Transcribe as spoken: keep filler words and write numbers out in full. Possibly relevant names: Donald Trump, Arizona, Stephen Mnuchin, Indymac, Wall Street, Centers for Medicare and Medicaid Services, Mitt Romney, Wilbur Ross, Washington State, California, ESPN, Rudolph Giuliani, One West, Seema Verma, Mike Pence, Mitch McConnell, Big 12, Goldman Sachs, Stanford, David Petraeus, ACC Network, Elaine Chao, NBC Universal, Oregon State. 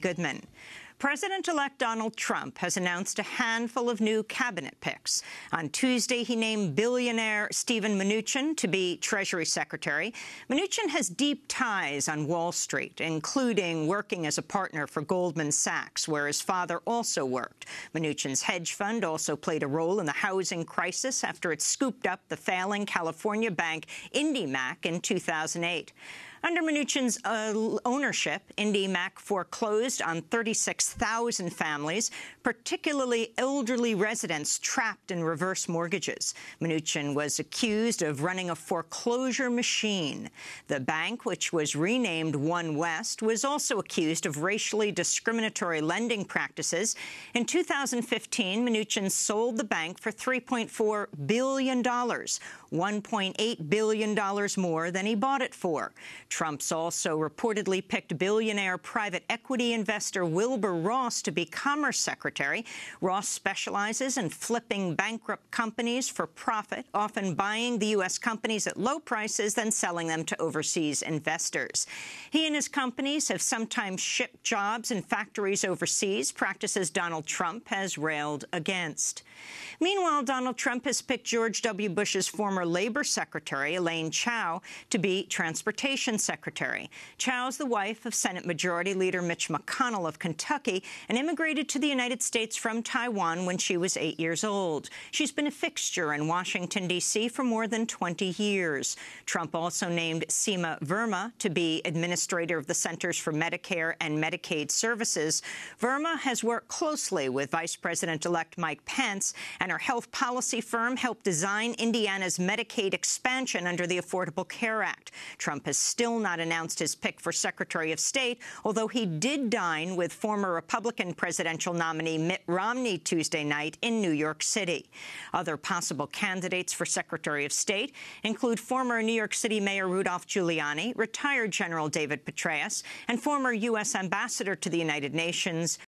Goodman. President-elect Donald Trump has announced a handful of new cabinet picks. On Tuesday, he named billionaire Stephen Mnuchin to be Treasury Secretary. Mnuchin has deep ties on Wall Street, including working as a partner for Goldman Sachs, where his father also worked. Mnuchin's hedge fund also played a role in the housing crisis after it scooped up the failing California bank Indymac in two thousand eight. Under Mnuchin's uh, ownership, Indymac foreclosed on thirty-six thousand families, particularly elderly residents trapped in reverse mortgages. Mnuchin was accused of running a foreclosure machine. The bank, which was renamed One West, was also accused of racially discriminatory lending practices. In two thousand fifteen, Mnuchin sold the bank for three point four billion dollars, one point eight billion dollars more than he bought it for. Trump's also reportedly picked billionaire private equity investor Wilbur Ross to be Commerce Secretary. Ross specializes in flipping bankrupt companies for profit, often buying the U S companies at low prices, then selling them to overseas investors. He and his companies have sometimes shipped jobs in factories overseas, practices Donald Trump has railed against. Meanwhile, Donald Trump has picked George W. Bush's former Labor Secretary, Elaine Chao, to be Transportation Secretary. Chao's the wife of Senate Majority Leader Mitch McConnell of Kentucky and immigrated to the United States from Taiwan when she was eight years old. She's been a fixture in Washington, D C for more than twenty years. Trump also named Seema Verma to be Administrator of the Centers for Medicare and Medicaid Services. Verma has worked closely with Vice President-elect Mike Pence, and her health policy firm helped design Indiana's Medicaid expansion under the Affordable Care Act. Trump has still not announced his pick for Secretary of State, although he did dine with former Republican presidential nominee Mitt Romney Tuesday night in New York City. Other possible candidates for Secretary of State include former New York City Mayor Rudolph Giuliani, retired General David Petraeus, and former U S Ambassador to the United Nations